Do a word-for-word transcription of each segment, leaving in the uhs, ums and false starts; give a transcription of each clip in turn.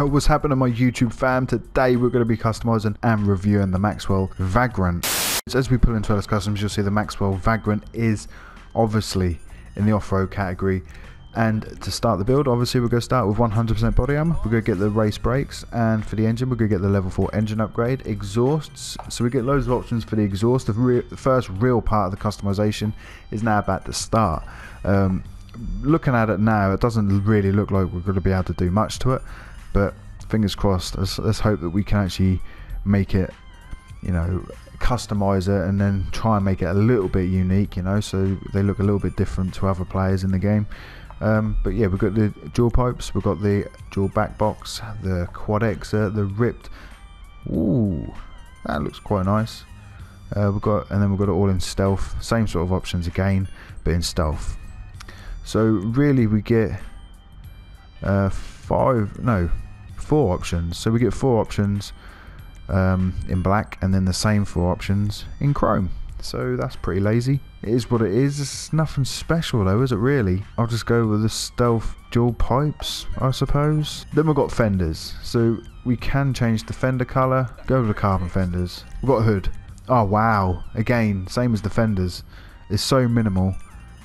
yo, what's happening my YouTube fam? Today we're going to be customizing and reviewing the Maxwell Vagrant. As we pull into L S Customs, you'll see the Maxwell Vagrant is obviously in the off-road category. And to start the build, obviously we're going to start with one hundred percent body armor. We're going to get the race brakes, and for the engine we're going to get the level four engine upgrade. Exhausts, so we get loads of options for the exhaust. The, re the first real part of the customization is now about to start. Um, looking at it now, it doesn't really look like we're going to be able to do much to it, but fingers crossed, let's, let's hope that we can actually make it, you know, customize it and then try and make it a little bit unique, you know, so they look a little bit different to other players in the game. Um, but yeah, we've got the dual pipes, we've got the dual back box, the quad exit, the ripped. Ooh, that looks quite nice. Uh, we've got, and then we've got it all in stealth. Same sort of options again, but in stealth. So really, we get uh, five, no, four options. So we get four options um, in black, and then the same four options in chrome. So that's pretty lazy. It is what it is. It's nothing special though, is it really? I'll just go with the stealth dual pipes, I suppose. Then we've got fenders. So we can change the fender colour. Go with the carbon fenders. We've got a hood. Oh wow. Again, same as the fenders. It's so minimal.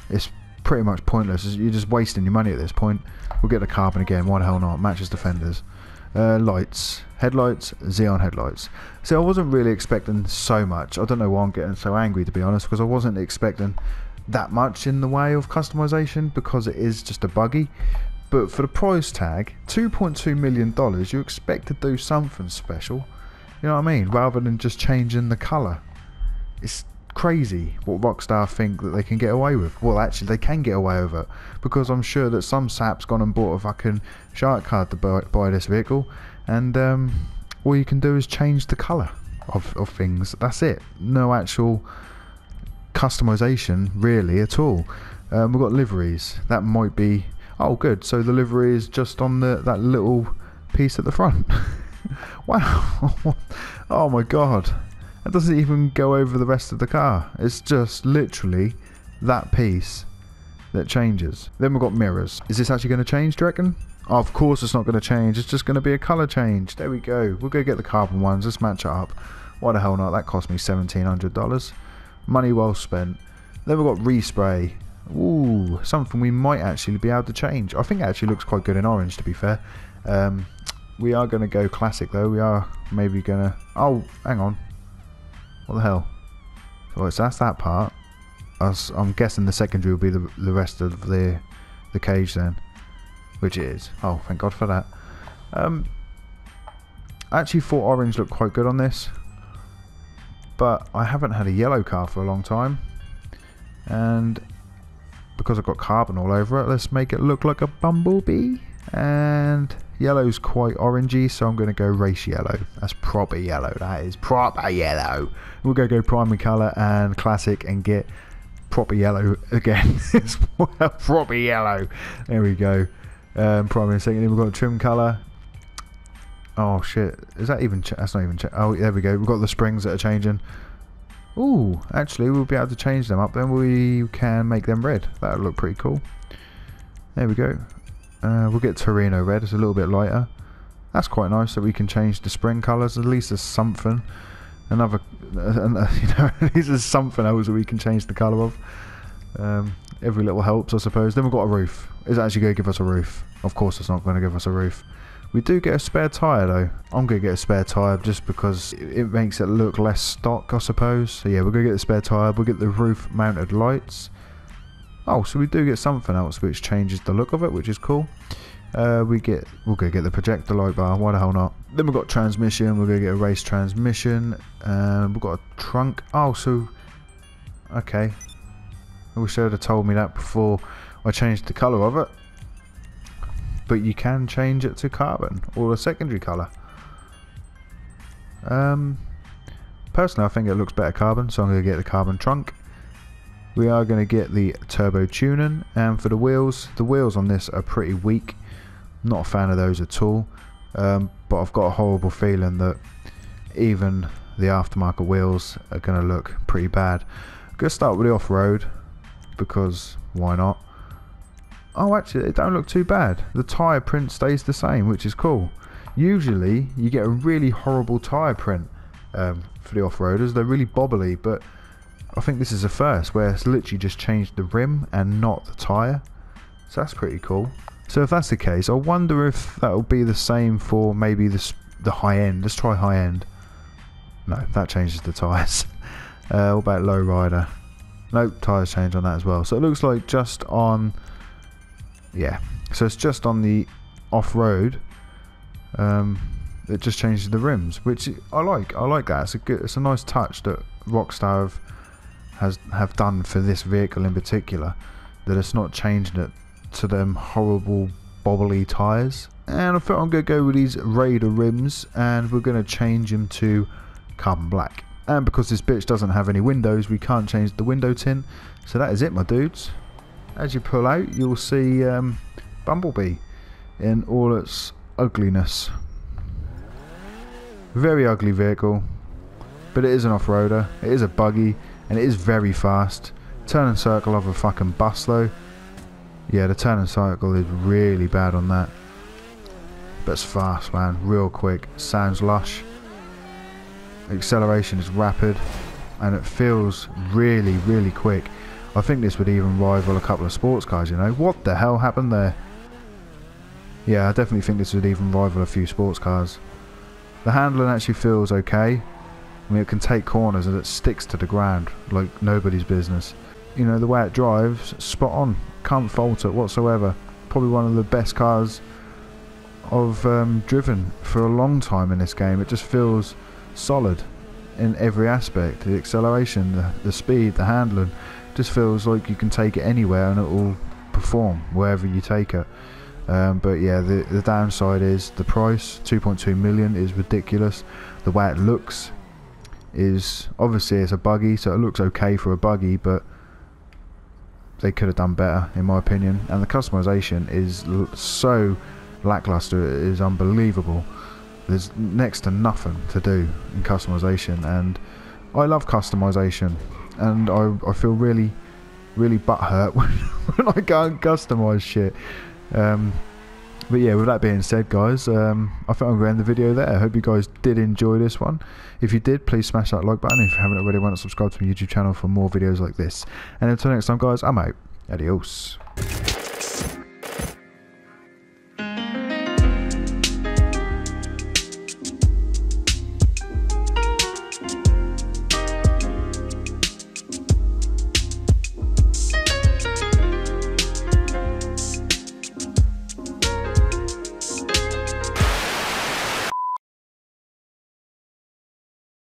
It's pretty much pointless. You're just wasting your money at this point. We'll get the carbon again. Why the hell not? Matches the fenders. Uh, lights, headlights, Xeon headlights. So I wasn't really expecting so much. I don't know why I'm getting so angry, to be honest, because I wasn't expecting that much in the way of customization, because it is just a buggy. But for the price tag, two point two million dollars, you expect to do something special, you know what I mean, rather than just changing the color. It's crazy what Rockstar think that they can get away with. Well, actually they can get away with it, because I'm sure that some sap's gone and bought a fucking shark card to buy, buy this vehicle, and um, all you can do is change the colour of, of things. That's it. No actual customization really at all. Um, we've got liveries. That might be, oh good, so the livery is just on the that little piece at the front. Wow. Oh my god. It doesn't even go over the rest of the car. It's just literally that piece that changes. Then we've got mirrors. Is this actually going to change, do you reckon? Oh, of course it's not going to change. It's just going to be a colour change. There we go. We'll go get the carbon ones. Let's match it up. Why the hell not? That cost me seventeen hundred dollars. Money well spent. Then we've got respray. Ooh, something we might actually be able to change. I think it actually looks quite good in orange, to be fair. Um, we are going to go classic, though. We are maybe going to... Oh, hang on. What the hell? Alright, so that's that part. I'm guessing the secondary will be the, the rest of the the cage then, which it is. Oh, thank God for that. Um, I actually thought orange looked quite good on this, but I haven't had a yellow car for a long time, and because I've got carbon all over it, let's make it look like a bumblebee. And yellow's quite orangey, so I'm going to go race yellow. That's proper yellow. That is proper yellow. We're going to go primary colour and classic and get proper yellow again. It's proper yellow. There we go. Um, primary and secondary. We've got a trim colour. Oh shit. Is that even... Ch that's not even... Ch oh, there we go. We've got the springs that are changing. Ooh, actually we'll be able to change them up then. We can make them red. That'll look pretty cool. There we go. Uh, we'll get Torino red, it's a little bit lighter. That's quite nice that we can change the spring colours. At least there's something. Another, uh, you know, at least there's something else that we can change the colour of. Um, every little helps, I suppose. Then we've got a roof. Is it actually going to give us a roof? Of course it's not going to give us a roof. We do get a spare tyre though. I'm going to get a spare tyre just because it makes it look less stock, I suppose. So yeah, we're going to get the spare tyre. We'll get the roof mounted lights. Oh, so we do get something else which changes the look of it, which is cool. Uh, we get, we'll go get the projector light bar, why the hell not? Then we've got transmission, we're going to get a race transmission. Uh, we've got a trunk. Oh, so... Okay. I wish they would have told me that before I changed the colour of it. But you can change it to carbon, or a secondary colour. Um, personally, I think it looks better carbon, so I'm going to get the carbon trunk. We are going to get the turbo tuning, and for the wheels, the wheels on this are pretty weak. Not a fan of those at all, um, but I've got a horrible feeling that even the aftermarket wheels are going to look pretty bad. I'm going to start with the off-road, because why not? Oh, actually, they don't look too bad. The tyre print stays the same, which is cool. Usually you get a really horrible tyre print um, for the off-roaders. They're really bobbly, but I think this is the first where it's literally just changed the rim and not the tyre. So that's pretty cool. So if that's the case, I wonder if that'll be the same for maybe this, the high end. Let's try high end. No, that changes the tyres. Uh, what about low rider? Nope, tyres change on that as well. So it looks like just on, yeah, so it's just on the off-road, um, it just changes the rims, which I like. I like that. It's a good, it's a nice touch that Rockstar have, has have done for this vehicle in particular, that it's not changing it to them horrible bobbly tyres. And I think I'm going to go with these Raider rims, and we're going to change them to carbon black. And because this bitch doesn't have any windows, we can't change the window tint. So that is it, my dudes. As you pull out, you'll see um, Bumblebee in all its ugliness. Very ugly vehicle, but it is an off-roader, it is a buggy, and it is very fast. Turn and circle of a fucking bus though. Yeah, the turn and circle is really bad on that. But it's fast, man, real quick, sounds lush. Acceleration is rapid and it feels really really quick. I think this would even rival a couple of sports cars, you know. What the hell happened there? Yeah, I definitely think this would even rival a few sports cars. The handling actually feels okay. I mean, it can take corners and it sticks to the ground like nobody's business. You know, the way it drives, spot on, can't fault it whatsoever. Probably one of the best cars I've um, driven for a long time in this game. It just feels solid in every aspect. The acceleration, the, the speed, the handling, just feels like you can take it anywhere and it will perform wherever you take it. Um, but yeah, the, the downside is the price. Two point two million is ridiculous. The way it looks is, obviously it's a buggy, so it looks okay for a buggy, but they could have done better in my opinion. And the customization is l so lackluster, it is unbelievable. There's next to nothing to do in customization, and I love customization, and I, I feel really really butthurt when, when I can't customize shit. Um, but yeah, with that being said guys, um, I think I'm going to end the video there. I hope you guys did enjoy this one. If you did, please smash that like button. If you haven't already, why not subscribe to my YouTube channel for more videos like this. And until next time guys, I'm out. Adios.